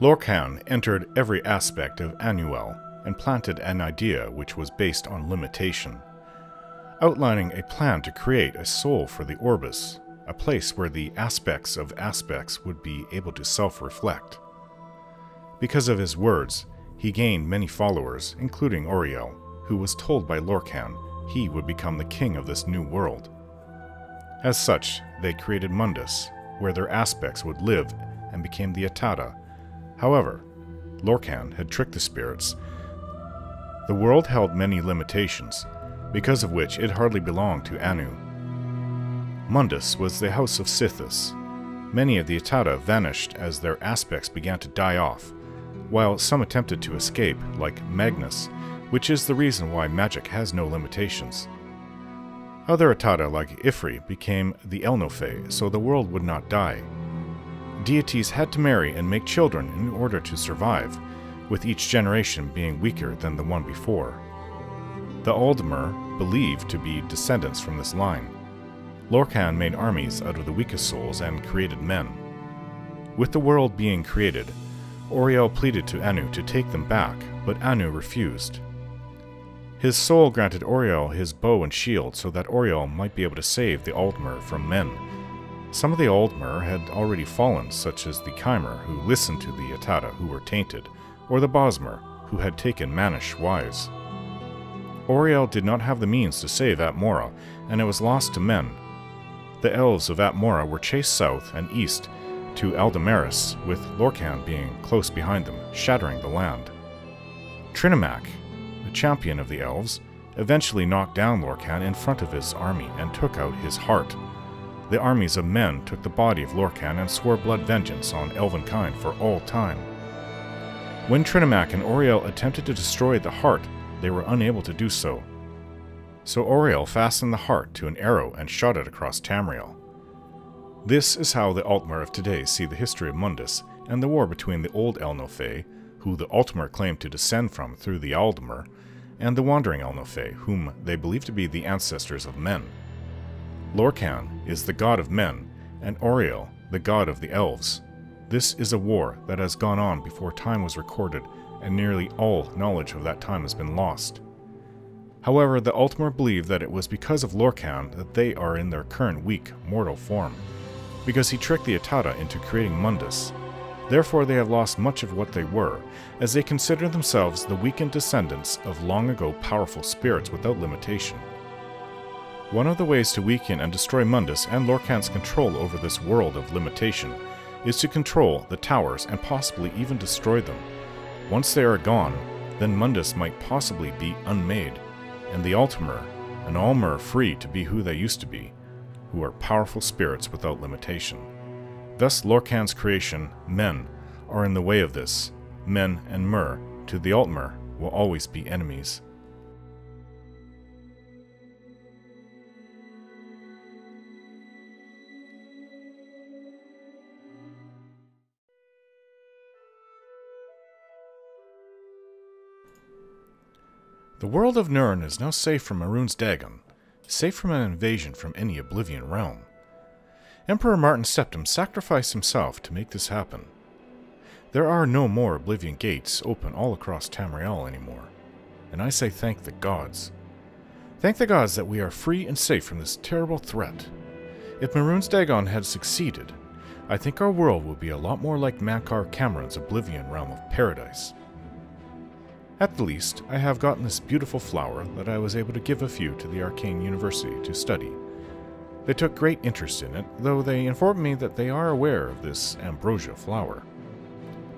Lorkhan entered every aspect of Anuel and planted an idea which was based on limitation, outlining a plan to create a soul for the Orbis, a place where the aspects of aspects would be able to self-reflect. Because of his words, he gained many followers, including Auriel, who was told by Lorkhan he would become the king of this new world. As such, they created Mundus, where their aspects would live, and became the Atata. However, Lorkhan had tricked the spirits. The world held many limitations, because of which it hardly belonged to Anu. Mundus was the house of Sithis. Many of the Atata vanished as their aspects began to die off, while some attempted to escape, like Magnus, which is the reason why magic has no limitations. Other Atata like Ifri became the Elnophe, so the world would not die. Deities had to marry and make children in order to survive, with each generation being weaker than the one before. The Aldmer believed to be descendants from this line. Lorkhan made armies out of the weakest souls and created men. With the world being created, Auriel pleaded to Anu to take them back, but Anu refused. His soul granted Auriel his bow and shield so that Auriel might be able to save the Altmer from men. Some of the Altmer had already fallen, such as the Chimer, who listened to the Atata who were tainted, or the Bosmer, who had taken Manish wives. Auriel did not have the means to save Atmora, and it was lost to men. The elves of Atmora were chased south and east to Aldmeris, with Lorkhan being close behind them, shattering the land. Trinimac, the champion of the elves, eventually knocked down Lorkhan in front of his army and took out his heart. The armies of men took the body of Lorkhan and swore blood vengeance on elvenkind for all time. When Trinimac and Auriel attempted to destroy the heart, they were unable to do so. So Auriel fastened the heart to an arrow and shot it across Tamriel. This is how the Altmer of today see the history of Mundus and the war between the old Elnophe, who the Altmer claimed to descend from through the Aldmer, and the wandering Elnophe, whom they believe to be the ancestors of men. Lorkhan is the god of men, and Auriel the god of the elves. This is a war that has gone on before time was recorded, and nearly all knowledge of that time has been lost. However, the Altmer believe that it was because of Lorkhan that they are in their current weak, mortal form, because he tricked the Atata into creating Mundus. Therefore, they have lost much of what they were, as they consider themselves the weakened descendants of long-ago powerful spirits without limitation. One of the ways to weaken and destroy Mundus and Lorkhan's control over this world of limitation is to control the towers and possibly even destroy them. Once they are gone, then Mundus might possibly be unmade, and the Altmer and Almer free to be who they used to be, who are powerful spirits without limitation. Thus Lorkhan's creation, men, are in the way of this. Men and Mer, to the Altmer, will always be enemies. The world of Nirn is now safe from Mehrunes Dagon, safe from an invasion from any Oblivion realm. Emperor Martin Septim sacrificed himself to make this happen. There are no more Oblivion gates open all across Tamriel anymore, and I say thank the gods. Thank the gods that we are free and safe from this terrible threat. If Mehrunes Dagon had succeeded, I think our world would be a lot more like Makar Cameron's Oblivion realm of paradise. At the least, I have gotten this beautiful flower that I was able to give a few to the Arcane University to study. They took great interest in it, though they informed me that they are aware of this ambrosia flower.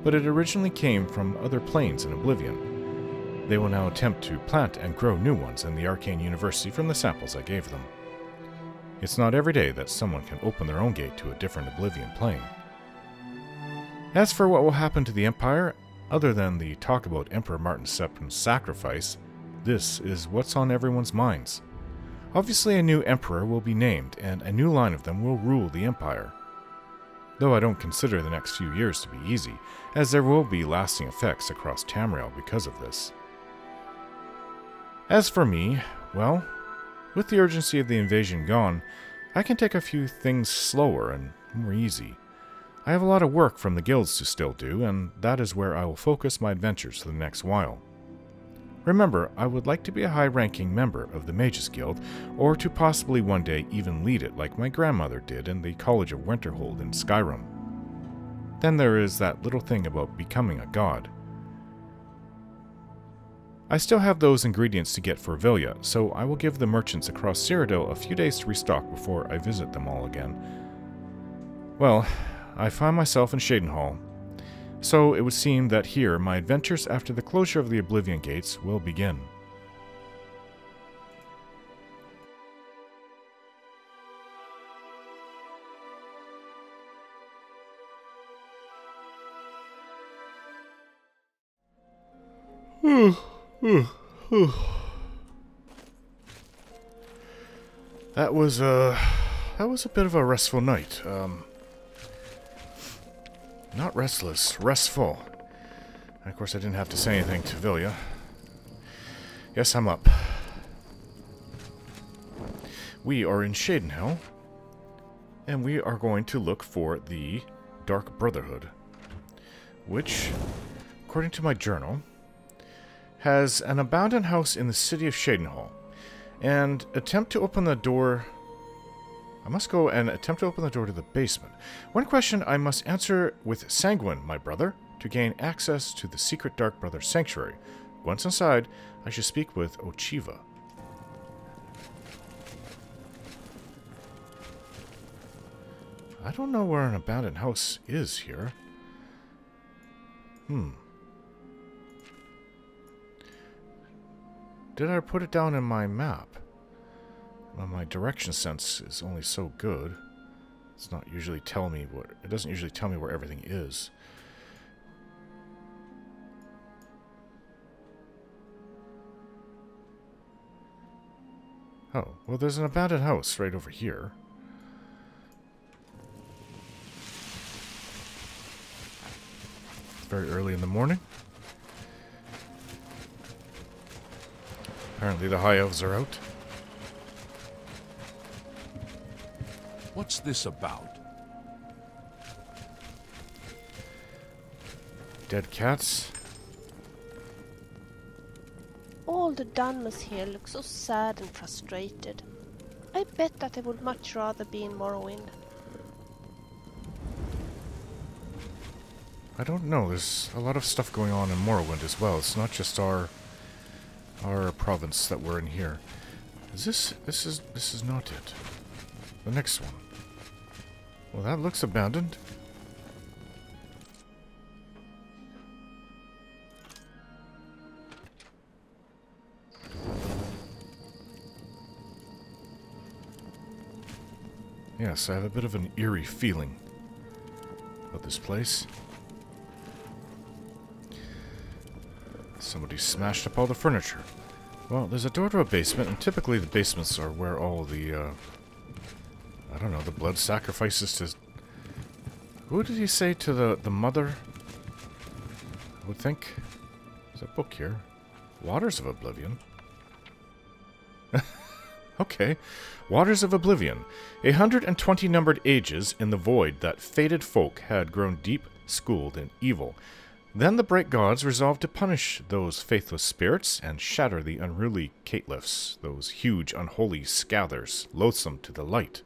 But it originally came from other planes in Oblivion. They will now attempt to plant and grow new ones in the Arcane University from the samples I gave them. It's not every day that someone can open their own gate to a different Oblivion plane. As for what will happen to the Empire, other than the talk about Emperor Martin Septim's sacrifice, this is what's on everyone's minds. Obviously, a new emperor will be named, and a new line of them will rule the empire. Though I don't consider the next few years to be easy, as there will be lasting effects across Tamriel because of this. As for me, well, with the urgency of the invasion gone, I can take a few things slower and more easy. I have a lot of work from the guilds to still do, and that is where I will focus my adventures for the next while. Remember, I would like to be a high-ranking member of the Mages Guild, or to possibly one day even lead it like my grandmother did in the College of Winterhold in Skyrim. Then there is that little thing about becoming a god. I still have those ingredients to get for Vilja, so I will give the merchants across Cyrodiil a few days to restock before I visit them all again. Well, I find myself in Cheydinhal. So it would seem that here my adventures after the closure of the Oblivion Gates will begin. That was a bit of a restful night. Not restless, restful. And of course I didn't have to say anything to Vilja. Yes, I'm up. We are in Cheydinhal, and we are going to look for the Dark Brotherhood, which, according to my journal, has an abandoned house in the city of Cheydinhal, and attempt to open the door... I must go and attempt to open the door to the basement. One question I must answer with Sanguine, my brother, to gain access to the secret Dark Brother Sanctuary. Once inside, I should speak with Ocheeva. I don't know where an abandoned house is here. Did I put it down in my map? Well, my direction sense is only so good. It's not usually tell me what it doesn't usually tell me where everything is. Oh, well, there's an abandoned house right over here. Very early in the morning. Apparently the high elves are out. What's this about? Dead cats? All the Dunmas here look so sad and frustrated. I bet that they would much rather be in Morrowind. I don't know, there's a lot of stuff going on in Morrowind as well. It's not just our province that we're in here. Is this is not it. The next one. Well, that looks abandoned. Yes, I have a bit of an eerie feeling about this place. Somebody smashed up all the furniture. Well, there's a door to a basement, and typically the basements are where all the, I don't know, the blood sacrifices to... Who did he say to the mother? I would think. There's a book here. Waters of Oblivion. Okay. Waters of Oblivion. 120 numbered ages in the void that fated folk had grown deep, schooled in evil. Then the bright gods resolved to punish those faithless spirits and shatter the unruly catelifs, those huge unholy scathers, loathsome to the light.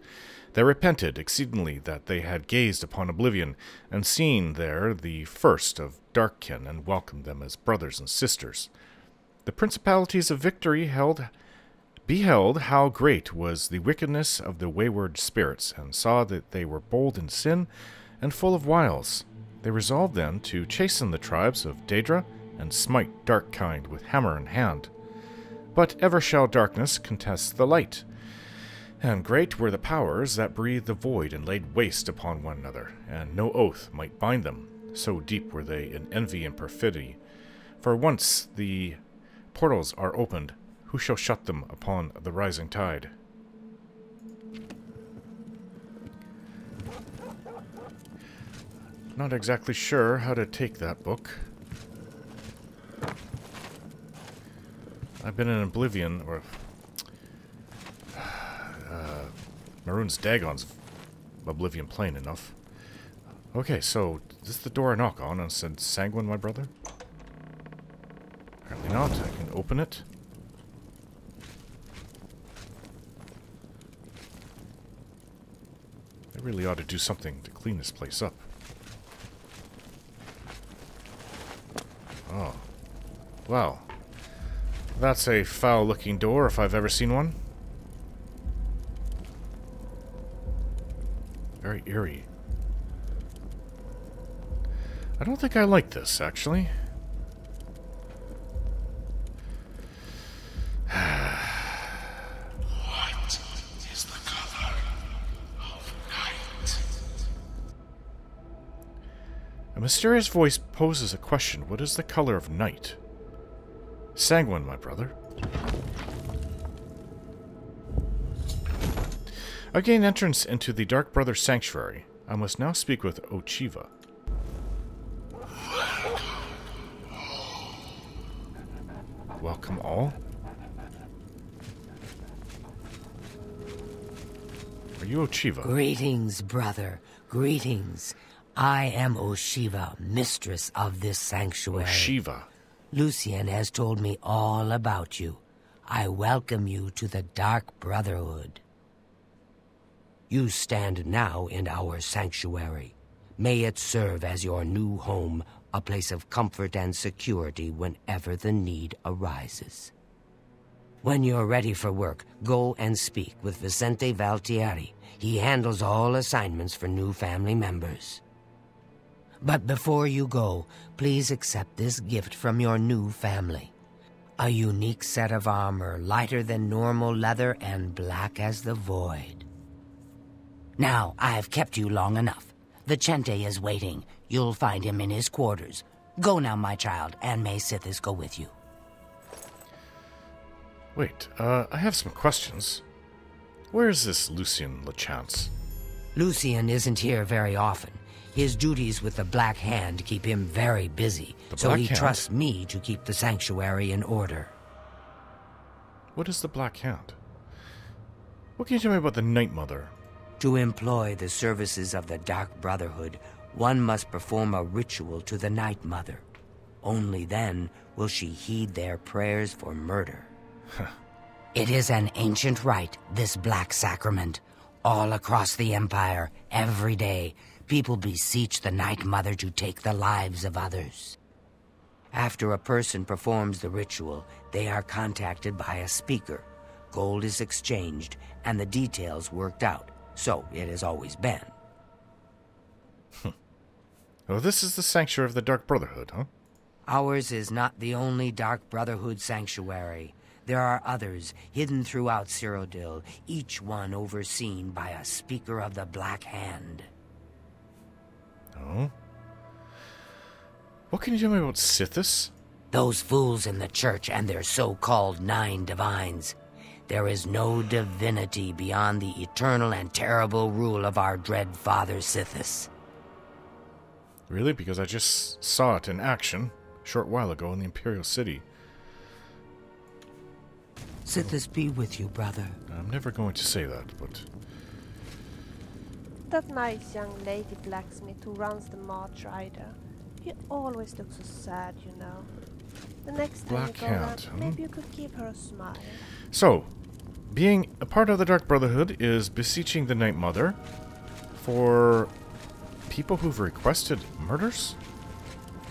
They repented exceedingly that they had gazed upon Oblivion, and seen there the first of Darkkin, and welcomed them as brothers and sisters. The principalities of victory beheld how great was the wickedness of the wayward spirits, and saw that they were bold in sin, and full of wiles. They resolved then to chasten the tribes of Daedra, and smite Darkkind with hammer in hand. But ever shall darkness contest the light. And great were the powers that breathed the void and laid waste upon one another, and no oath might bind them, so deep were they in envy and perfidy. For once the portals are opened, who shall shut them upon the rising tide? Not exactly sure how to take that book. I've been in Oblivion, or... Mehrunes Dagon's Oblivion plain enough. Okay, so this is the door I knock on and said, Sanguine, my brother? Apparently not. I can open it. I really ought to do something to clean this place up. Oh. Wow. That's a foul-looking door if I've ever seen one. Very eerie. I don't think I like this, actually. What is the color of night? A mysterious voice poses a question. What is the color of night? Sanguine, my brother. I gain entrance into the Dark Brother Sanctuary. I must now speak with Ocheeva. Welcome all. Are you Ocheeva? Greetings, brother. Greetings. I am Ocheeva, mistress of this sanctuary. Ocheeva. Lucien has told me all about you. I welcome you to the Dark Brotherhood. You stand now in our sanctuary. May it serve as your new home, a place of comfort and security whenever the need arises. When you're ready for work, go and speak with Vicente Valtieri. He handles all assignments for new family members. But before you go, please accept this gift from your new family. A unique set of armor, lighter than normal leather and black as the void. Now, I've kept you long enough. Vicente is waiting. You'll find him in his quarters. Go now, my child, and may Sithis go with you. Wait, I have some questions. Where is this Lucien Lachance? Lucien isn't here very often. His duties with the Black Hand keep him very busy, so he trusts me to keep the sanctuary in order. What is the Black Hand? What can you tell me about the Night Mother? To employ the services of the Dark Brotherhood, one must perform a ritual to the Night Mother. Only then will she heed their prayers for murder. It is an ancient rite, this Black Sacrament. All across the Empire, every day, people beseech the Night Mother to take the lives of others. After a person performs the ritual, they are contacted by a speaker. Gold is exchanged, and the details worked out. So it has always been. Well, this is the sanctuary of the Dark Brotherhood, huh? Ours is not the only Dark Brotherhood sanctuary. There are others hidden throughout Cyrodiil, each one overseen by a speaker of the Black Hand. Oh? What can you tell me about Sithis? Those fools in the church and their so-called 9 divines. There is no divinity beyond the eternal and terrible rule of our dread father Sithis. Really? Because I just saw it in action a short while ago in the Imperial City. Sithis be with you, brother. I'm never going to say that, but... That nice young lady blacksmith who runs the March Rider. He always looks so sad, you know. The next time you go out, maybe you could give her a smile. So, being a part of the Dark Brotherhood is beseeching the Night Mother for people who've requested murders?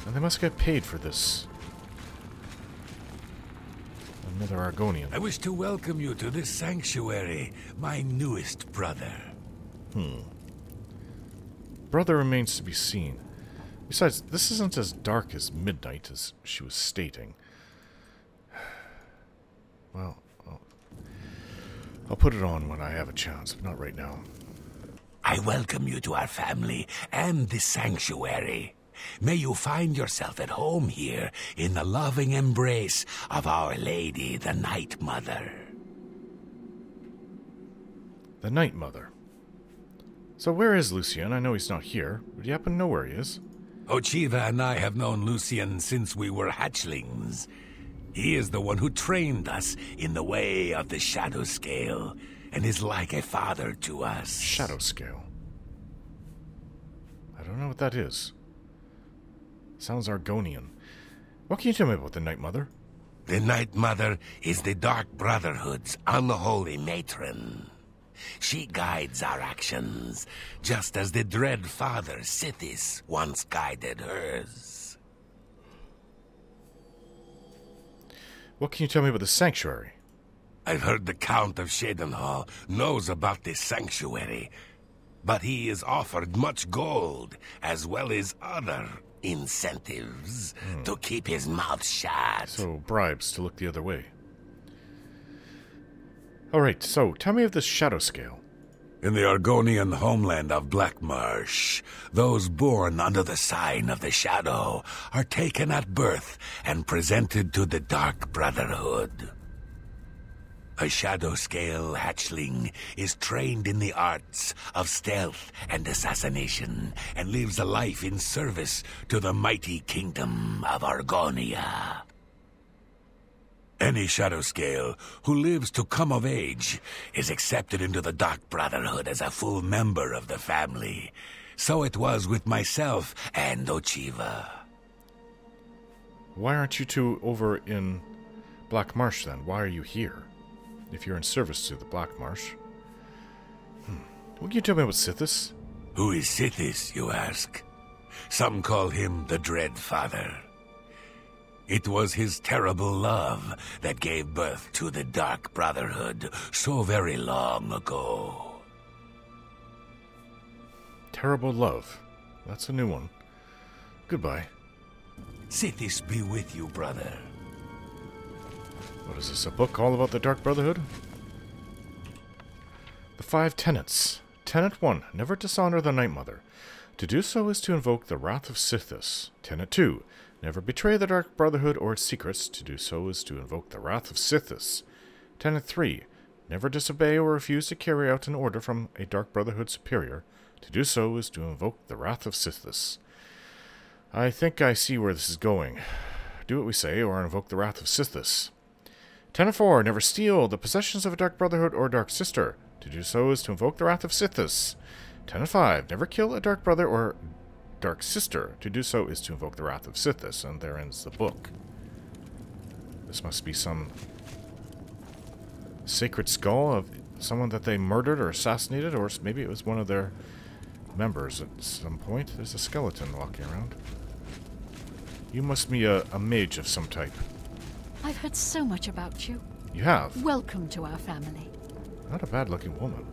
And they must get paid for this. Another Argonian. I wish to welcome you to this sanctuary, my newest brother. Brother remains to be seen. Besides, this isn't as dark as midnight as she was stating. Well, I'll put it on when I have a chance, but not right now. I welcome you to our family and this sanctuary. May you find yourself at home here in the loving embrace of Our Lady, the Night Mother. The Night Mother. So where is Lucien? I know he's not here. Would you happen to know where he is? Ocheeva and I have known Lucien since we were hatchlings. He is the one who trained us in the way of the Shadow Scale, and is like a father to us. Shadow Scale. I don't know what that is. Sounds Argonian. What can you tell me about the Night Mother? The Night Mother is the Dark Brotherhood's unholy matron. She guides our actions, just as the Dread Father, Sithis, once guided hers. What can you tell me about the Sanctuary? I've heard the Count of Cheydinhal knows about this Sanctuary, but he is offered much gold, as well as other incentives to keep his mouth shut. So, bribes to look the other way. Alright, so, tell me of this Shadow Scale. In the Argonian homeland of Black Marsh, those born under the sign of the Shadow are taken at birth and presented to the Dark Brotherhood. A Shadow Scale hatchling is trained in the arts of stealth and assassination and lives a life in service to the mighty kingdom of Argonia. Any Shadow Scale who lives to come of age is accepted into the Dark Brotherhood as a full member of the family. So it was with myself and Ocheeva. Why aren't you two over in Black Marsh then? Why are you here? If you're in service to the Black Marsh. What can you tell me about Sithis? Who is Sithis, you ask? Some call him the Dread Father. It was his terrible love that gave birth to the Dark Brotherhood so very long ago. Terrible love. That's a new one. Goodbye. Sithis be with you, brother. What is this, a book all about the Dark Brotherhood? The Five Tenets. Tenet 1. Never dishonor the Night Mother. To do so is to invoke the wrath of Sithis. Tenet 2. Never betray the Dark Brotherhood or its secrets. To do so is to invoke the wrath of Sithis. Tenet 3. Never disobey or refuse to carry out an order from a Dark Brotherhood superior. To do so is to invoke the wrath of Sithis. I think I see where this is going. Do what we say or invoke the wrath of Sithis. Tenet 4. Never steal the possessions of a Dark Brotherhood or Dark Sister. To do so is to invoke the wrath of Sithis. Tenet 5. Never kill a Dark Brother or Dark Sister. To do so is to invoke the wrath of Sithis, and there ends the book. This must be some sacred skull of someone that they murdered or assassinated, or maybe it was one of their members at some point. There's a skeleton walking around. You must be a mage of some type. I've heard so much about you. You have? Welcome to our family. Not a bad-looking woman.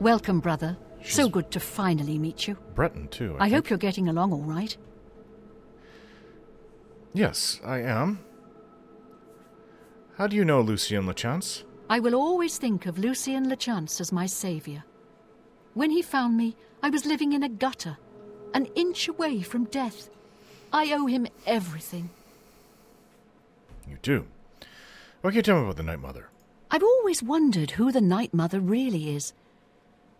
Welcome, brother. She's so good to finally meet you. Breton, too. I hope you're getting along all right. Yes, I am. How do you know Lucien Lachance? I will always think of Lucien Lachance as my savior. When he found me, I was living in a gutter, an inch away from death. I owe him everything. You do. What can you tell me about the Night Mother? I've always wondered who the Night Mother really is.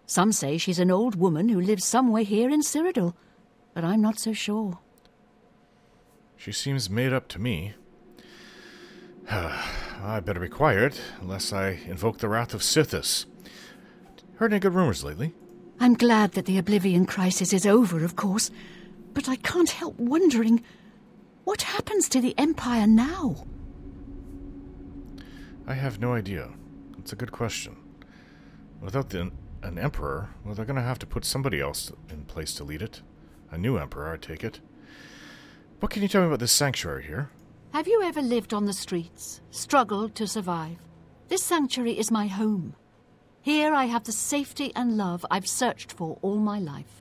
Some say she's an old woman who lives somewhere here in Cyrodiil, but I'm not so sure. She seems made up to me. I better be quiet, unless I invoke the wrath of Sithis. Heard any good rumors lately? I'm glad that the Oblivion Crisis is over, of course, but I can't help wondering, what happens to the Empire now? I have no idea. It's a good question. Without an emperor, well, they're going to have to put somebody else in place to lead it. A new emperor, I take it. What can you tell me about this sanctuary here? Have you ever lived on the streets, struggled to survive? This sanctuary is my home. Here I have the safety and love I've searched for all my life.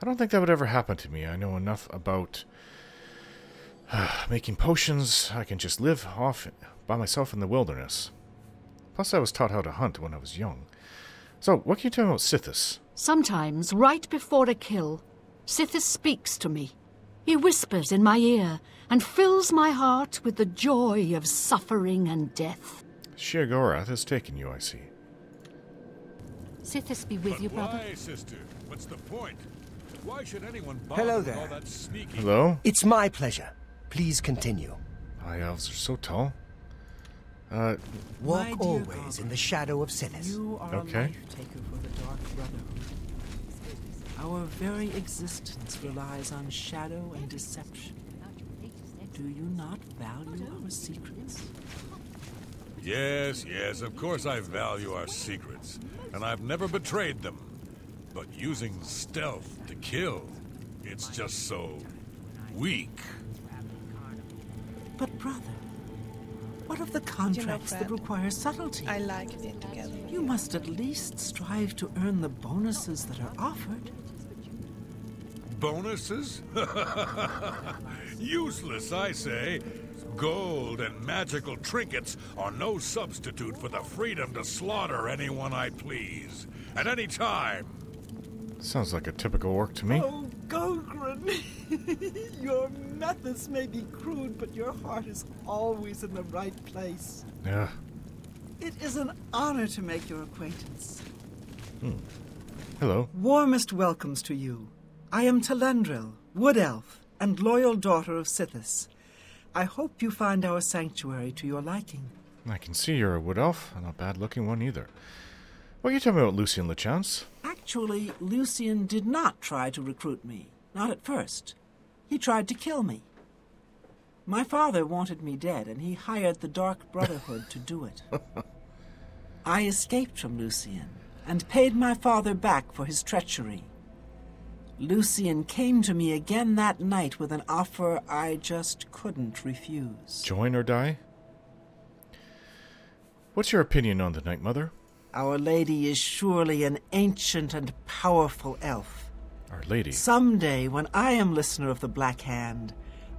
I don't think that would ever happen to me. I know enough about making potions. I can just live off by myself in the wilderness. Plus, I was taught how to hunt when I was young. So, what can you tell me about Sithis? Sometimes, right before a kill, Sithis speaks to me. He whispers in my ear and fills my heart with the joy of suffering and death. Sheer Gorath has taken you, I see. Sithis be with you, brother. Why, sister? What's the point? Why should anyone bother? Hello there. All that sneaking... Hello? It's my pleasure. Please continue. High elves are so tall. Walk always in the shadow of Sithis. Okay. Our very existence relies on shadow and deception. Do you not value our secrets? Yes, yes, of course I value our secrets, and I've never betrayed them. But using stealth to kill, it's just so weak. But brother, what of the contracts that require subtlety? I like being together. You must at least strive to earn the bonuses that are offered. Bonuses? Useless, I say. Gold and magical trinkets are no substitute for the freedom to slaughter anyone I please, at any time. Sounds like a typical orc to me. Oh, Gogren! Your methods may be crude, but your heart is always in the right place. Yeah. It is an honor to make your acquaintance. Hmm. Hello. Warmest welcomes to you. I am Talendril, Wood Elf, and loyal daughter of Sithis. I hope you find our sanctuary to your liking. I can see you're a Wood Elf, and a bad-looking one either. What are you talking about, Lucien Lachance? Actually, Lucien did not try to recruit me. Not at first. He tried to kill me. My father wanted me dead, and he hired the Dark Brotherhood to do it. I escaped from Lucien, and paid my father back for his treachery. Lucien came to me again that night with an offer I just couldn't refuse. Join or die? What's your opinion on the Night Mother? Our Lady is surely an ancient and powerful elf. Our Lady. Someday, when I am listener of the Black Hand,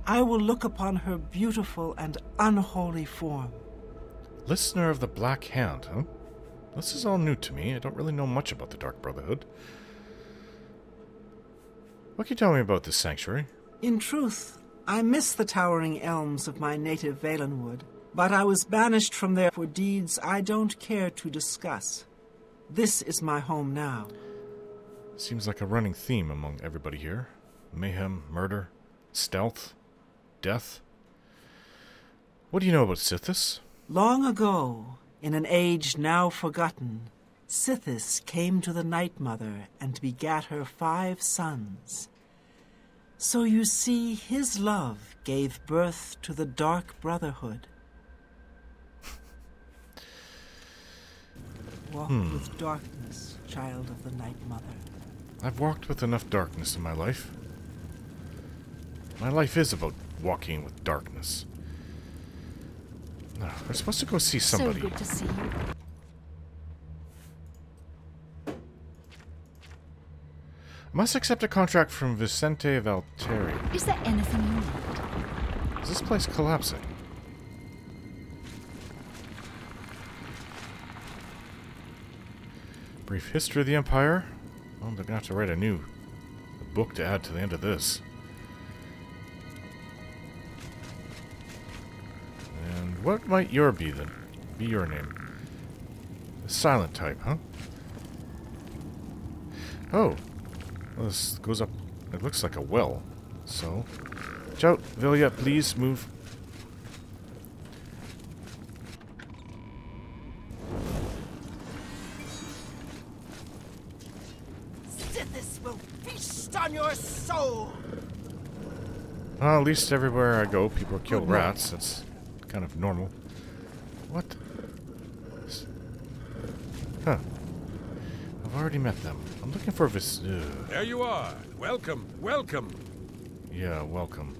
I will look upon her beautiful and unholy form. Listener of the Black Hand, huh? This is all new to me. I don't really know much about the Dark Brotherhood. What can you tell me about this sanctuary? In truth, I miss the towering elms of my native Valenwood, but I was banished from there for deeds I don't care to discuss. This is my home now. Seems like a running theme among everybody here. Mayhem, murder, stealth, death. What do you know about Sithis? Long ago, in an age now forgotten, Sithis came to the Night Mother and begat her 5 sons. So you see, his love gave birth to the Dark Brotherhood. Walk with darkness, child of the Night Mother. I've walked with enough darkness in my life. My life is about walking with darkness. No, we're supposed to go see somebody. So good to see you. Must accept a contract from Vicente Valtieri. Is there anything you need? Is this place collapsing? Brief history of the Empire. Well, they're gonna have to write a book to add to the end of this. And what might your be then? Be your name. The silent type, huh? Oh. Well, this goes up. It looks like a well. So, watch out, Vilja, please move. Sithis will feast on your soul. Well, at least everywhere I go, people kill rats. That's kind of normal. What? Huh? I've already met them. I'm looking for this. There you are. Welcome, welcome. Yeah, welcome.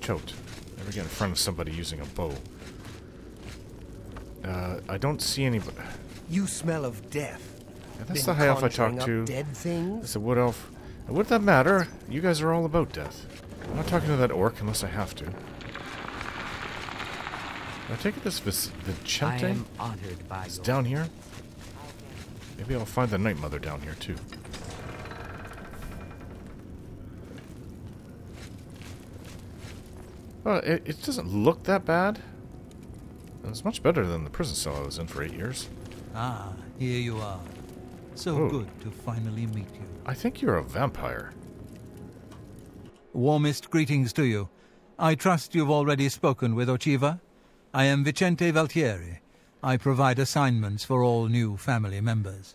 Chote. Never get in front of somebody using a bow. I don't see anybody. You smell of death. Yeah, that's the high elf I talked to. Dead things? That's a Wood Elf. And would that matter? You guys are all about death. I'm not talking to that orc unless I have to. I take it this Vicente is down here. Maybe I'll find the Night Mother down here, too. Well, it doesn't look that bad. It's much better than the prison cell I was in for 8 years. Ah, here you are. So good to finally meet you. I think you're a vampire. Warmest greetings to you. I trust you've already spoken with Ocheeva. I am Vicente Valtieri. I provide assignments for all new family members.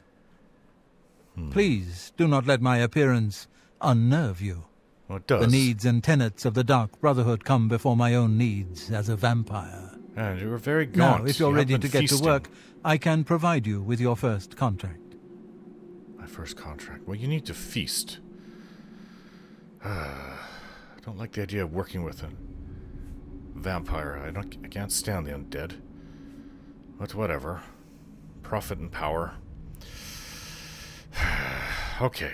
Please do not let my appearance unnerve you. Well, it does. The needs and tenets of the Dark Brotherhood come before my own needs as a vampire. And you were very gaunt. Now, if you're ready to get to work, I can provide you with your first contract. My first contract? Well, you need to feast. I don't like the idea of working with a vampire. I can't stand the undead. But whatever. Profit and power. Okay.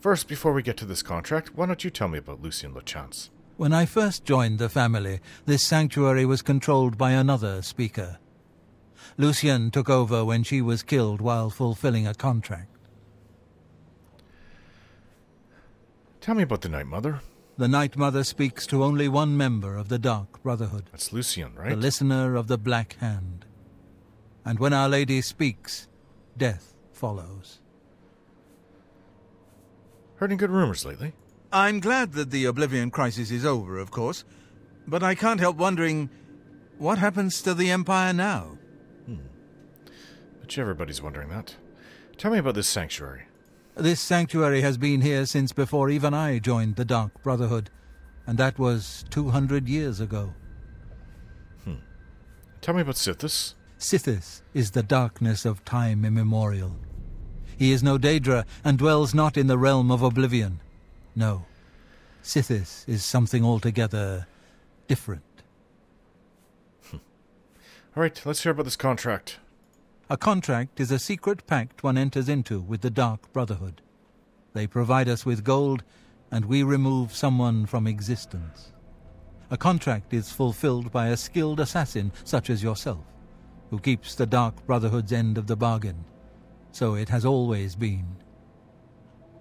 First, before we get to this contract, why don't you tell me about Lucien Lachance? When I first joined the family, this sanctuary was controlled by another speaker. Lucien took over when she was killed while fulfilling a contract. Tell me about the Night Mother. The Night Mother speaks to only one member of the Dark Brotherhood. That's Lucien, right? The listener of the Black Hand. And when Our Lady speaks, death follows. Heard any good rumors lately? I'm glad that the Oblivion Crisis is over, of course, but I can't help wondering, what happens to the Empire now? But everybody's wondering that. Tell me about this sanctuary. This sanctuary has been here since before even I joined the Dark Brotherhood, and that was 200 years ago. Tell me about Sithis. Sithis is the darkness of time immemorial. He is no Daedra and dwells not in the realm of oblivion. No, Sithis is something altogether different. All right, let's hear about this contract. A contract is a secret pact one enters into with the Dark Brotherhood. They provide us with gold, and we remove someone from existence. A contract is fulfilled by a skilled assassin, such as yourself, who keeps the Dark Brotherhood's end of the bargain. So it has always been.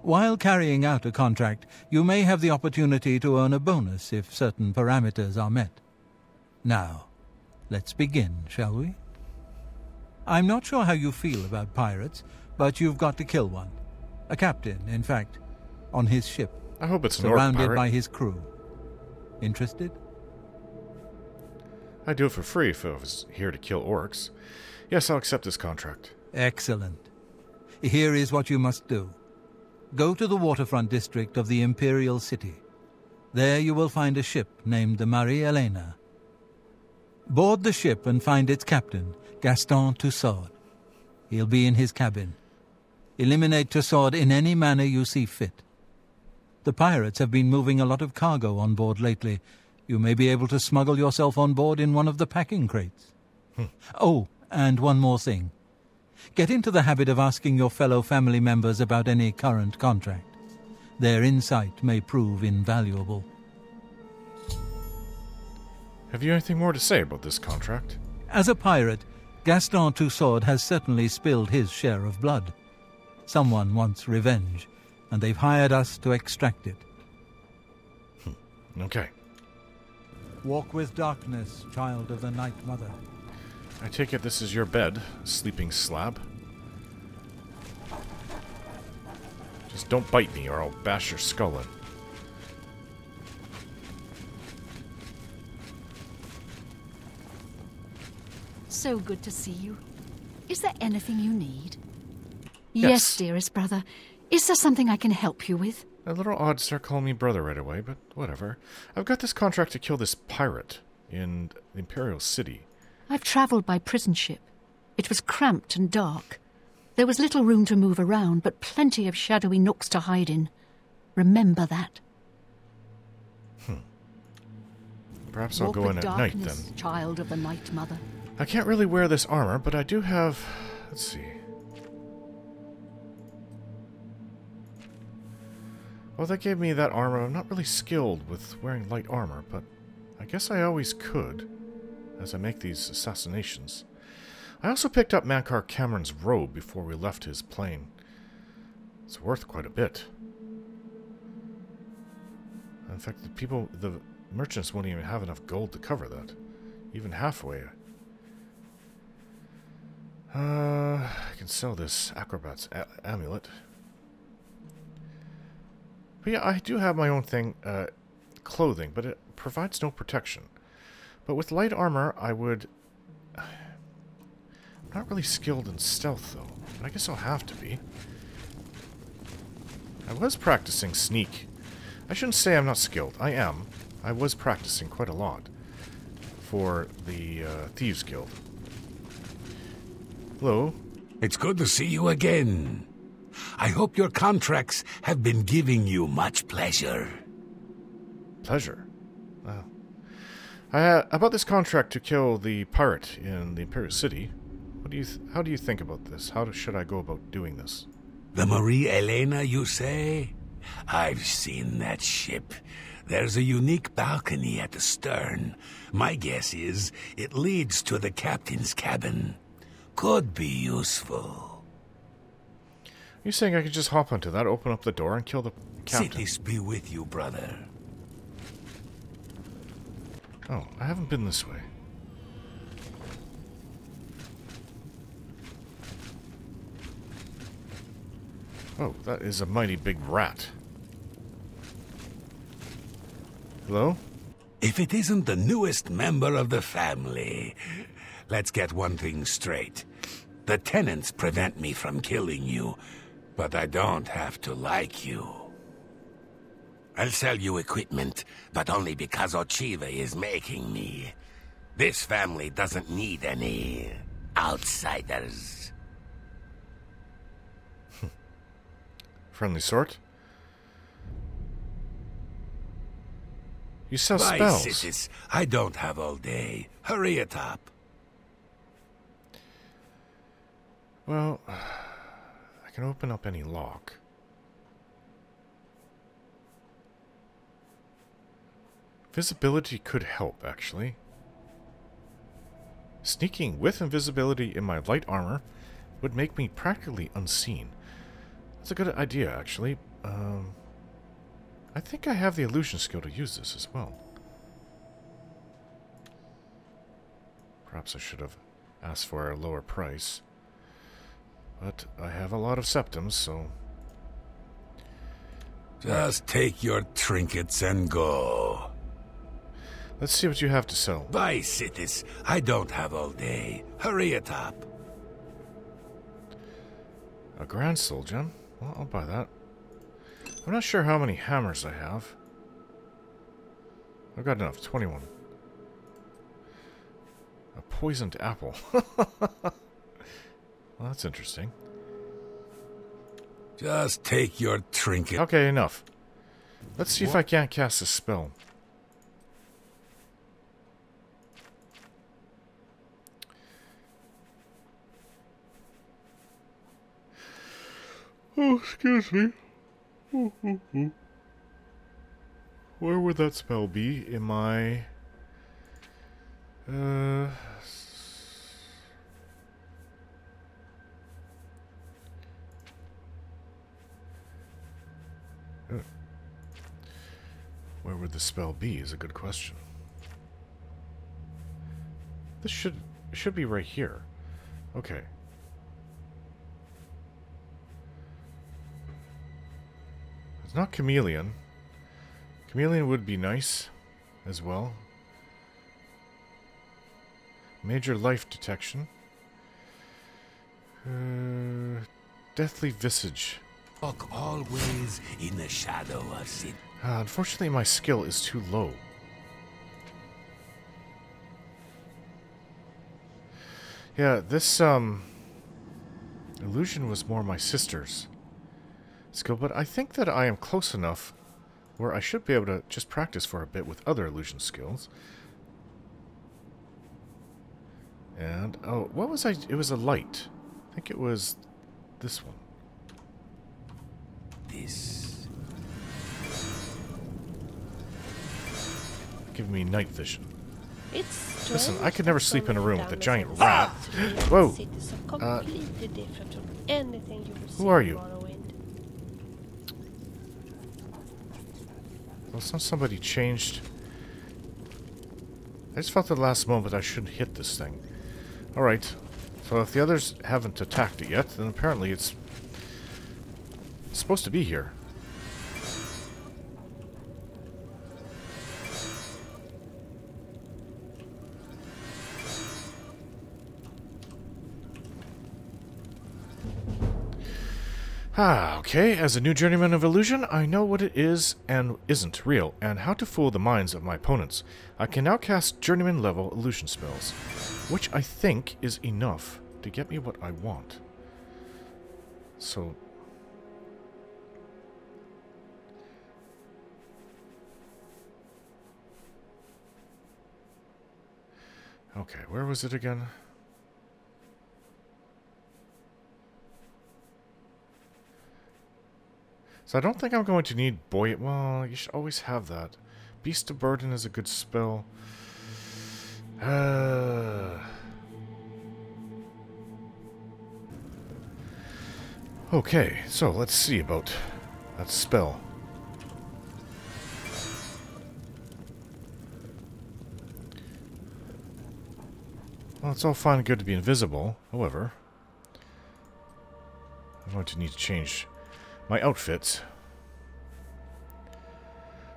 While carrying out a contract, you may have the opportunity to earn a bonus if certain parameters are met. Now, let's begin, shall we? I'm not sure how you feel about pirates, but you've got to kill one. A captain, in fact, on his ship. I hope it's an orc pirate. Surrounded by his crew. Interested? I do it for free if I was here to kill orcs. Yes, I'll accept this contract. Excellent. Here is what you must do. Go to the waterfront district of the Imperial City. There you will find a ship named the Marie Elena. Board the ship and find its captain, Gaston Tussaud. He'll be in his cabin. Eliminate Tussaud in any manner you see fit. The pirates have been moving a lot of cargo on board lately. You may be able to smuggle yourself on board in one of the packing crates. Oh, and one more thing. Get into the habit of asking your fellow family members about any current contract. Their insight may prove invaluable. Have you anything more to say about this contract? As a pirate, Gaston Tussaud has certainly spilled his share of blood. Someone wants revenge, and they've hired us to extract it. Okay. Walk with darkness, child of the Night Mother. I take it this is your bed, sleeping slab. Just don't bite me or I'll bash your skull in. So good to see you. Is there anything you need? Yes, dearest brother. Is there something I can help you with? A little odd, sir, calling me brother right away, but whatever. I've got this contract to kill this pirate in the Imperial City. I've travelled by prison ship. It was cramped and dark. There was little room to move around, but plenty of shadowy nooks to hide in. Remember that. Perhaps I'll go in at night then. Child of the Night Mother. I can't really wear this armor, but I do have... Let's see. Well, that gave me that armor. I'm not really skilled with wearing light armor, but I guess I always could. As I make these assassinations. I also picked up Makar Cameron's robe before we left his plane. It's worth quite a bit. In fact, the merchants won't even have enough gold to cover that. Even halfway. I can sell this acrobat's amulet. But yeah, I do have my own thing, clothing, but it provides no protection. But with light armor, I would... I'm not really skilled in stealth, though. But I guess I'll have to be. I was practicing sneak. I shouldn't say I'm not skilled. I am. I was practicing quite a lot for the Thieves Guild. Hello. It's good to see you again. I hope your contracts have been giving you much pleasure. Pleasure? Wow. I bought this contract to kill the pirate in the Imperial City. What do you how do you think about this? How should I go about doing this? The Marie Elena, you say? I've seen that ship. There's a unique balcony at the stern. My guess is it leads to the captain's cabin. Could be useful. You're saying I could just hop onto that, open up the door, and kill the captain? Sithis be with you, brother. Oh, I haven't been this way. Oh, that is a mighty big rat. Hello? If it isn't the newest member of the family. Let's get one thing straight. The tenants prevent me from killing you, but I don't have to like you. I'll sell you equipment, but only because Ocheeva is making me. This family doesn't need any outsiders. Friendly sort? You sell spells. Sithis, I don't have all day. Hurry it up. Well, I can open up any lock. Visibility could help, actually. Sneaking with invisibility in my light armor would make me practically unseen. That's a good idea, actually. I think I have the illusion skill to use this as well. Perhaps I should have asked for a lower price. But I have a lot of septums, so... Just take your trinkets and go. Let's see what you have to sell. Bye, Sithis. I don't have all day. Hurry it up. A grand soul gem. Well, I'll buy that. I'm not sure how many hammers I have. I've got enough. 21. A poisoned apple. Well, that's interesting. Just take your trinket. Okay, enough. Let's see if I can't cast a spell. Oh, excuse me. Where would that spell be? In my... Where would the spell be is a good question. This should be right here. Okay. It's not chameleon. Chameleon would be nice as well. Major life detection. Deathly visage. Walk always in the shadow of sin. Unfortunately, my skill is too low. Yeah, this illusion was more my sister's skill, but I think that I am close enough where I should be able to just practice for a bit with other illusion skills. And oh, what was I? It was a light. I think it was this one. Give me night vision. It's listen, I could never sleep in a room with a giant rat. Whoa. Who are you? Well, somebody changed. I just felt at the last moment I shouldn't hit this thing. Alright. So if the others haven't attacked it yet, then apparently it's supposed to be here. Ah, okay. As a new journeyman of illusion, I know what it is and isn't real, and how to fool the minds of my opponents. I can now cast journeyman-level illusion spells, which I think is enough to get me what I want. So... okay, where was it again? So I don't think I'm going to need Boy... well, you should always have that. Beast of Burden is a good spell. Okay, so let's see about that spell. Well, it's all fine and good to be invisible. However, I'm going to need to change my outfits.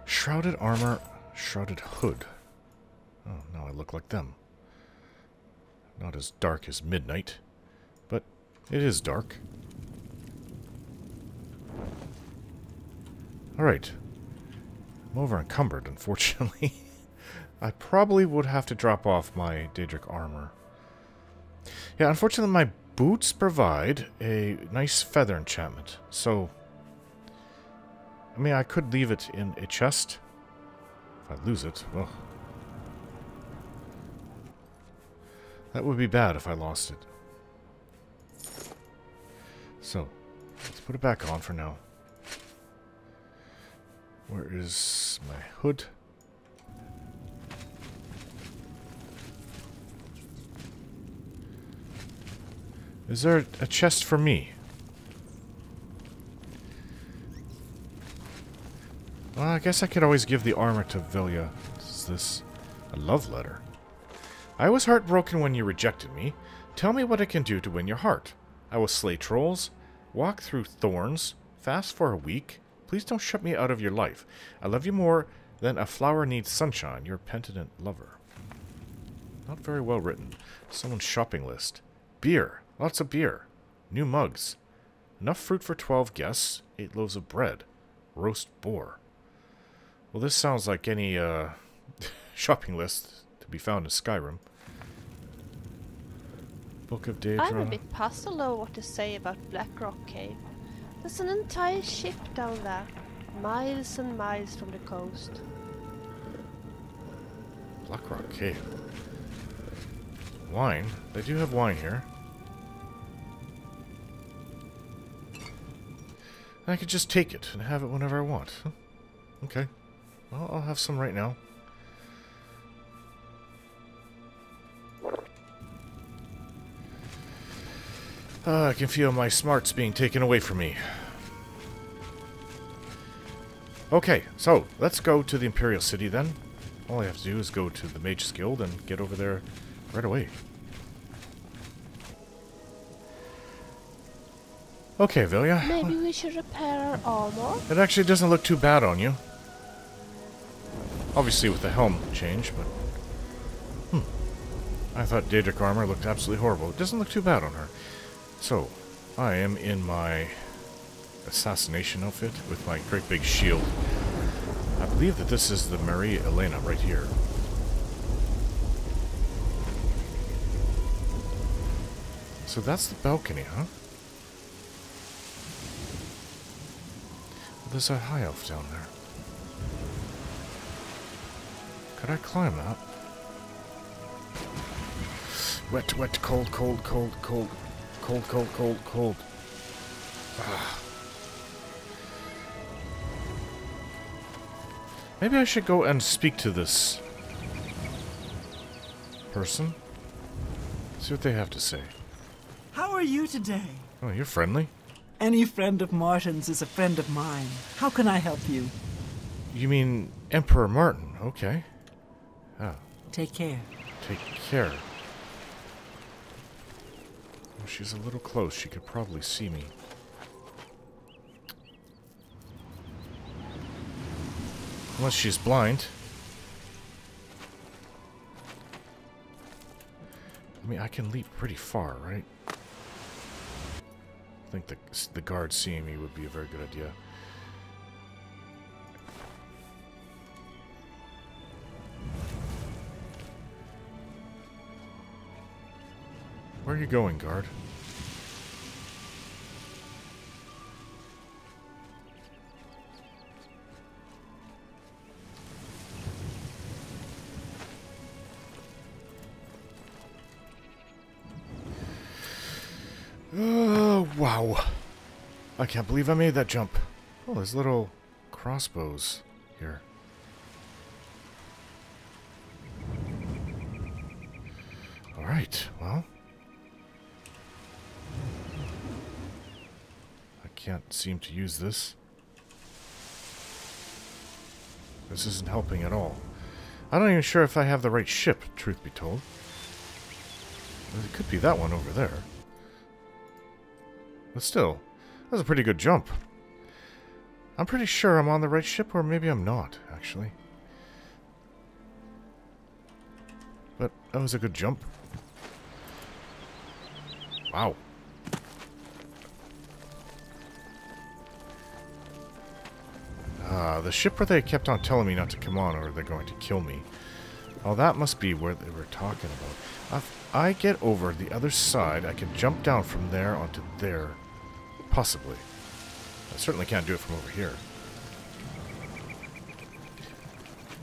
Shrouded armor, shrouded hood. Oh, now I look like them. Not as dark as midnight, but it is dark. Alright. I'm over-encumbered, unfortunately. I probably would have to drop off my Daedric armor. Yeah, unfortunately my boots provide a nice feather enchantment, so... I mean, I could leave it in a chest. If I lose it, well... that would be bad if I lost it. So, let's put it back on for now. Where is my hood? Is there a chest for me? Well, I guess I could always give the armor to Vilja. Is this a love letter? I was heartbroken when you rejected me. Tell me what I can do to win your heart. I will slay trolls, walk through thorns, fast for a week. Please don't shut me out of your life. I love you more than a flower needs sunshine, your penitent lover. Not very well written. Someone's shopping list. Beer. Lots of beer. New mugs. Enough fruit for 12 guests. 8 loaves of bread. Roast boar. Well, this sounds like any shopping list to be found in Skyrim. Book of Daedra. I'm a bit puzzled over what to say about Black Rock Cave. There's an entire ship down there. Miles and miles from the coast. Black Rock Cave. Wine. They do have wine here. I could just take it and have it whenever I want. Okay. Well, I'll have some right now. I can feel my smarts being taken away from me. Okay, so let's go to the Imperial City then. All I have to do is go to the Mage's Guild and get over there right away. Okay, Vilja. Maybe we should repair our armor. It actually doesn't look too bad on you. Obviously with the helm change, but... I thought Daedric armor looked absolutely horrible. It doesn't look too bad on her. So, I am in my assassination outfit with my great big shield. I believe that this is the Marie Elena right here. So that's the balcony, huh? There's a high elf down there. Could I climb that? Wet, wet, cold, cold, cold, cold, cold, cold, cold, cold. Ah. Maybe I should go and speak to this person. See what they have to say. How are you today? Oh, you're friendly. Any friend of Martin's is a friend of mine. How can I help you? You mean Emperor Martin? Okay. Oh. Take care. Take care. Oh, she's a little close. She could probably see me. Unless she's blind. I mean, I can leap pretty far, right? I think the guard seeing me would be a very good idea. Where are you going, guard? Oh, wow. I can't believe I made that jump. Oh, there's little crossbows here. All right, well. I can't seem to use this. This isn't helping at all. I'm not even sure if I have the right ship, truth be told. It could be that one over there. But still, that was a pretty good jump. I'm pretty sure I'm on the right ship, or maybe I'm not, actually. But that was a good jump. Wow. The ship where they kept on telling me not to come on, or they're going to kill me. Oh, that must be where they were talking about. If I get over the other side, I can jump down from there onto there. Possibly. I certainly can't do it from over here.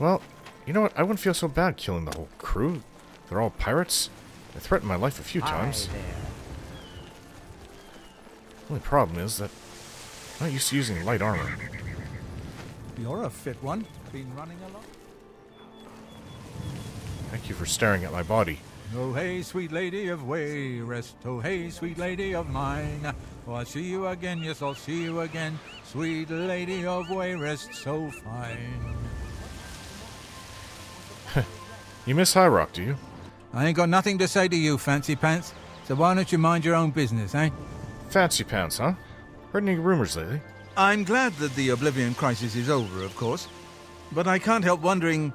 Well, you know what? I wouldn't feel so bad killing the whole crew. They're all pirates. They threatened my life a few times. The only problem is that I'm not used to using light armor. You're a fit one. Been running a lot. Thank you for staring at my body. Oh, hey, sweet lady of way, rest. Oh, hey, sweet lady of mine. Oh, I'll see you again. Yes, I'll see you again. Sweet lady of way, rest so fine. You miss High Rock, do you? I ain't got nothing to say to you, Fancy Pants. So why don't you mind your own business, eh? Fancy Pants, huh? Heard any rumors lately? I'm glad that the Oblivion Crisis is over, of course. But I can't help wondering,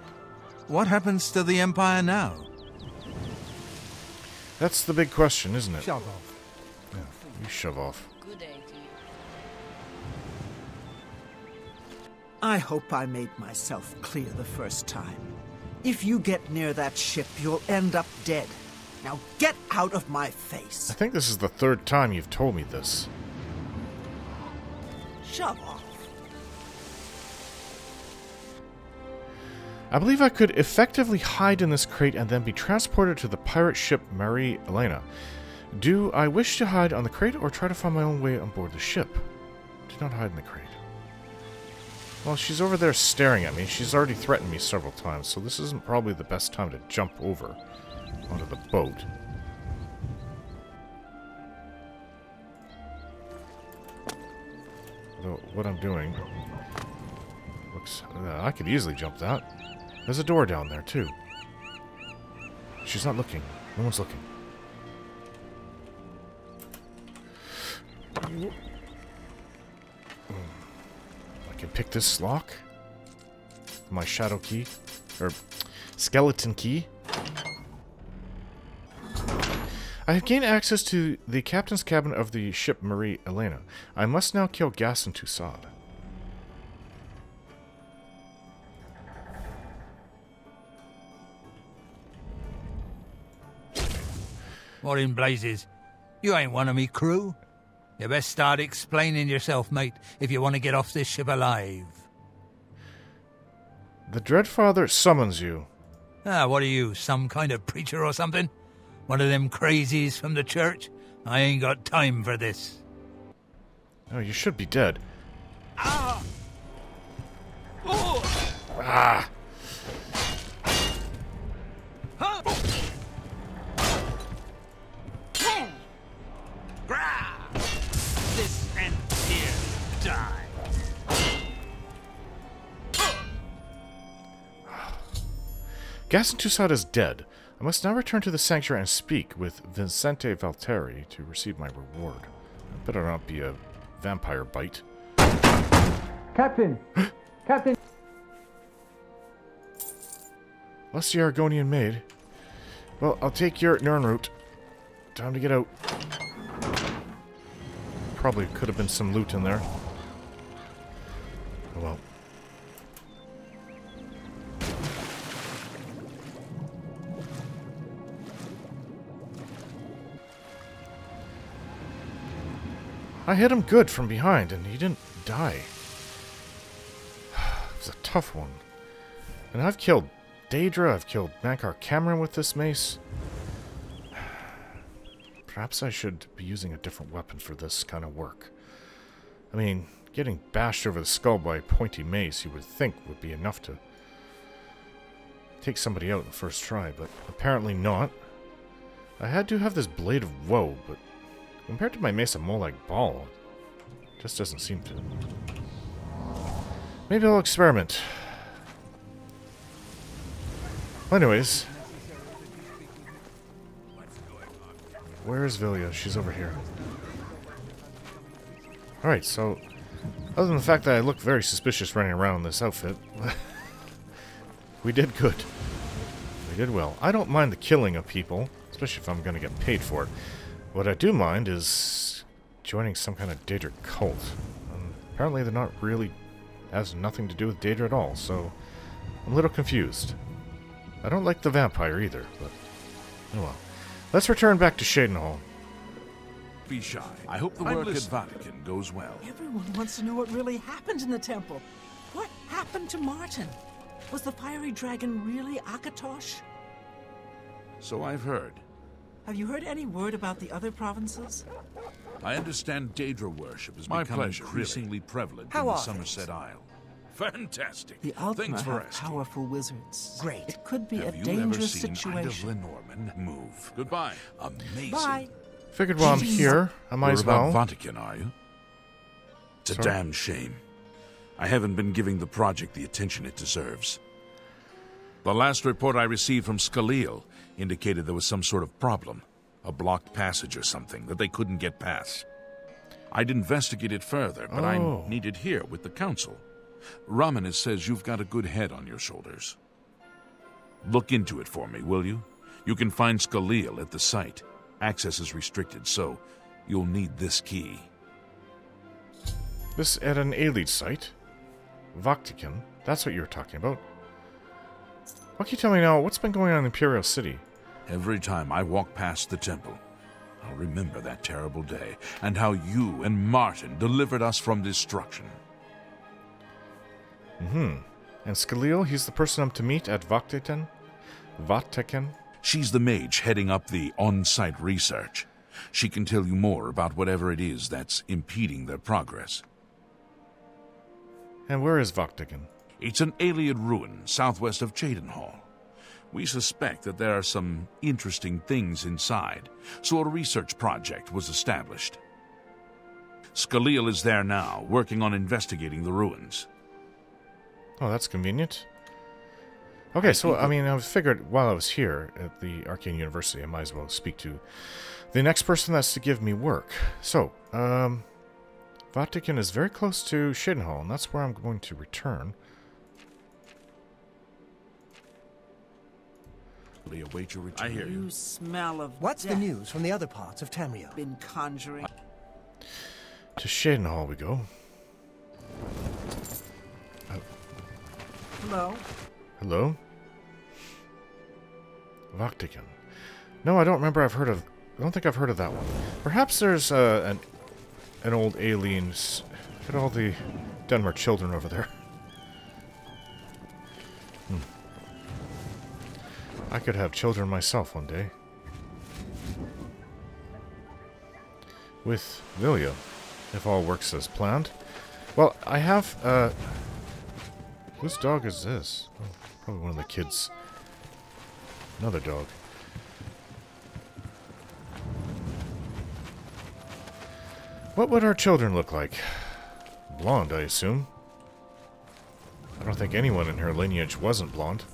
what happens to the Empire now? That's the big question, isn't it? Shove off. Yeah, you shove off. Good day to you. I hope I made myself clear the first time. If you get near that ship, you'll end up dead. Now get out of my face. I think this is the third time you've told me this. Shove off. I believe I could effectively hide in this crate and then be transported to the pirate ship Marie Elena. Do I wish to hide on the crate or try to find my own way on board the ship? Do not hide in the crate. Well, she's over there staring at me. She's already threatened me several times, so this isn't probably the best time to jump over onto the boat. Though what I'm doing looks... I could easily jump that. There's a door down there, too. She's not looking. No one's looking. I can pick this lock. My shadow key. Or skeleton key. I have gained access to the captain's cabin of the ship Marie Elena. I must now kill Gaston Tussaud. What in blazes? You ain't one of me crew. You best start explaining yourself, mate, if you want to get off this ship alive. The Dreadfather summons you. Ah, what are you, some kind of preacher or something? One of them crazies from the church? I ain't got time for this. Oh, you should be dead. Ah! Oh! Ah! Gaston Tussaud is dead. I must now return to the sanctuary and speak with Vicente Valtieri to receive my reward. I better not be a vampire bite. Captain! Captain! Bless the Argonian maid. Well, I'll take your en route. Time to get out. probably could have been some loot in there. Oh well. I hit him good from behind, and he didn't die. It was a tough one. And I've killed Daedra, I've killed Makar Cameron with this mace. Perhaps I should be using a different weapon for this kind of work. I mean, getting bashed over the skull by a pointy mace you would think would be enough to take somebody out in the first try, but apparently not. I had to have this blade of woe, but compared to my mace, I'm more like ball. It just doesn't seem to. Maybe I'll experiment. Well, anyways. Where is Vilja? She's over here. Alright, so other than the fact that I look very suspicious running around in this outfit, we did good. We did well. I don't mind the killing of people, especially if I'm going to get paid for it. What I do mind is joining some kind of Daedra cult. Apparently they're not really... has nothing to do with Daedra at all, so I'm a little confused. I don't like the vampire either, but... oh well. Let's return back to Cheydinhal. Be shy. I hope the work at Vatican goes well. Everyone wants to know what really happened in the temple. What happened to Martin? Was the fiery dragon really Akatosh? So I've heard. Have you heard any word about the other provinces? I understand Daedra worship has become increasingly prevalent in the Somerset Isle. Fantastic. The Altmer are powerful wizards. Great. It could be a dangerous situation. Have you ever seen Ida Lenormand move? Goodbye. Amazing. Bye. Figured while I'm here, I might as well. You're about Vatican, are you? It's a damn shame. I haven't been giving the project the attention it deserves. The last report I received from Scalil indicated there was some sort of problem. A blocked passage or something that they couldn't get past. I'd investigate it further, but I'm needed here with the council. Romanus says you've got a good head on your shoulders. Look into it for me, will you? You can find Scalil at the site. Access is restricted, so you'll need this key. This at an alien site? Vaktikin? That's what you were talking about. What can you tell me now? What's been going on in Imperial City? Every time I walk past the temple, I'll remember that terrible day and how you and Martin delivered us from destruction. Mm-hmm. And Scalil, he's the person I'm to meet at Vaktikin? She's the mage heading up the on-site research. She can tell you more about whatever it is that's impeding their progress. And where is Vaktikin? It's an alien ruin southwest of Cheydinhal. We suspect that there are some interesting things inside, so a research project was established. Scalil is there now, working on investigating the ruins. Oh, that's convenient. Okay, so, I mean, I figured while I was here at the Arcane University, I might as well speak to the next person that's to give me work. So, Vatican is very close to Cheydinhal, and that's where I'm going to return. Await your return. I hear you. Smell of what's death. The news from the other parts of Tamriel? Been conjuring. To Cheydinhal we go. Hello. Hello. Vaktikin. No, I don't remember. I don't think I've heard of that one. Perhaps there's an old aliens. Look at all the Dunmer children over there. I could have children myself one day. With Vilja, if all works as planned. Well, I have, whose dog is this? Oh, probably one of the kids. Another dog. What would our children look like? Blonde, I assume. I don't think anyone in her lineage wasn't blonde.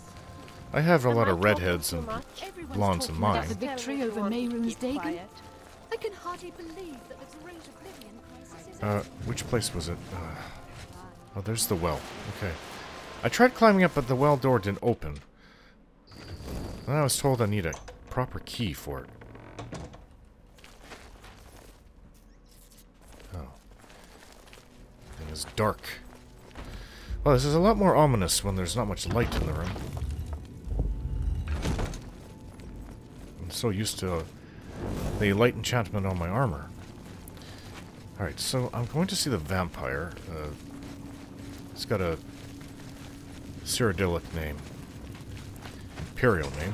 I have a lot of redheads and blondes in mine. Which place was it? Oh, there's the well. Okay. I tried climbing up, but the well door didn't open. And I was told I need a proper key for it. Oh. is dark. Well, this is a lot more ominous when there's not much light in the room. I'm so used to the light enchantment on my armor. Alright, so I'm going to see the vampire. It's got a Cyrodiilic name. Imperial name.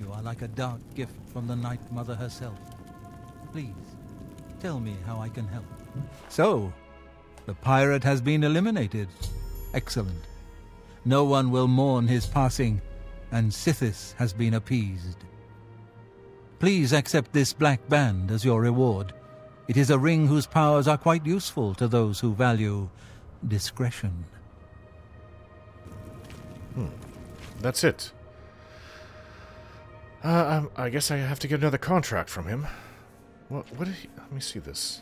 You are like a dark gift from the Night Mother herself. Please, tell me how I can help. So, the pirate has been eliminated. Excellent. No one will mourn his passing, and Sithis has been appeased. Please accept this black band as your reward. It is a ring whose powers are quite useful to those who value discretion. That's it. I guess I have to get another contract from him. What did he... Let me see this.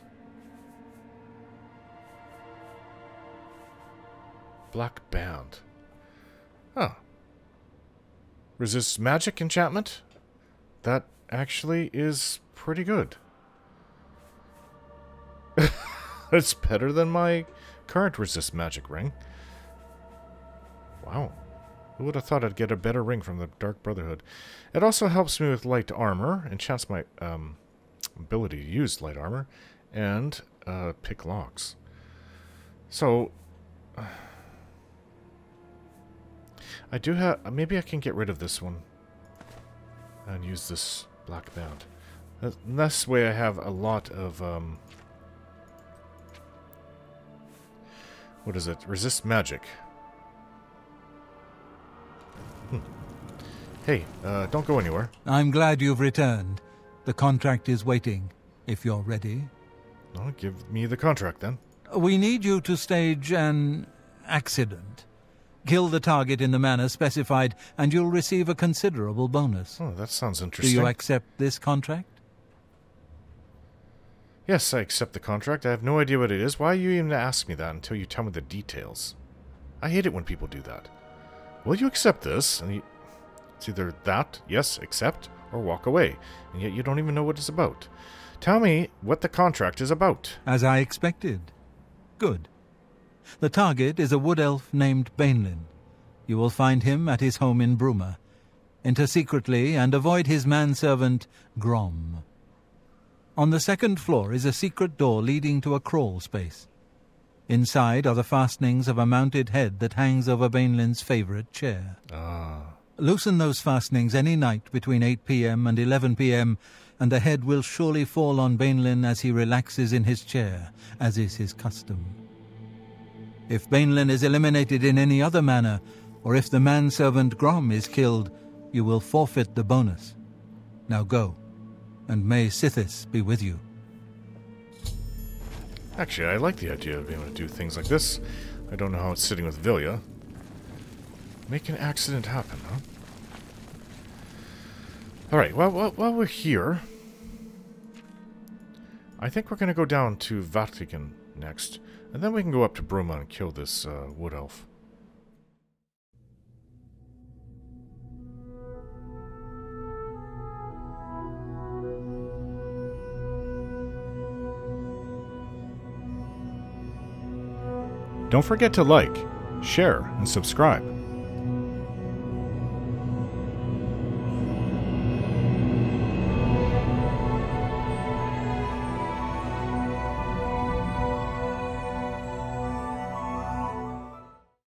Black Band. Huh. Resists magic enchantment? That actually is pretty good. It's better than my current resist magic ring. Wow. Who would have thought I'd get a better ring from the Dark Brotherhood? It also helps me with light armor, enchants my ability to use light armor, and pick locks. So... I do have... Maybe I can get rid of this one and use this black band. And this way I have a lot of... what is it? Resist magic. Hey, don't go anywhere. I'm glad you've returned. The contract is waiting, if you're ready. Well, give me the contract, then. We need you to stage an accident. Kill the target in the manner specified, and you'll receive a considerable bonus. Oh, that sounds interesting. Do you accept this contract? Yes, I accept the contract. I have no idea what it is. Why are you even ask me that until you tell me the details? I hate it when people do that. Will you accept this? And it's either that, yes, accept, or walk away. And yet you don't even know what it's about. Tell me what the contract is about. As I expected. Good. The target is a wood elf named Bainlin. You will find him at his home in Bruma. Enter secretly and avoid his manservant, Grom. On the second floor is a secret door leading to a crawl space. Inside are the fastenings of a mounted head that hangs over Bainlin's favourite chair. Ah. Loosen those fastenings any night between 8 p.m. and 11 p.m, and the head will surely fall on Bainlin as he relaxes in his chair, as is his custom. If Bainlin is eliminated in any other manner, or if the manservant Grom is killed, you will forfeit the bonus. Now go, and may Sithis be with you. Actually, I like the idea of being able to do things like this. I don't know how it's sitting with Vilja. Make an accident happen, huh? Alright, well, while we're here, I think we're going to go down to Vartigan next. And then we can go up to Bruma and kill this wood elf. Don't forget to like, share, and subscribe.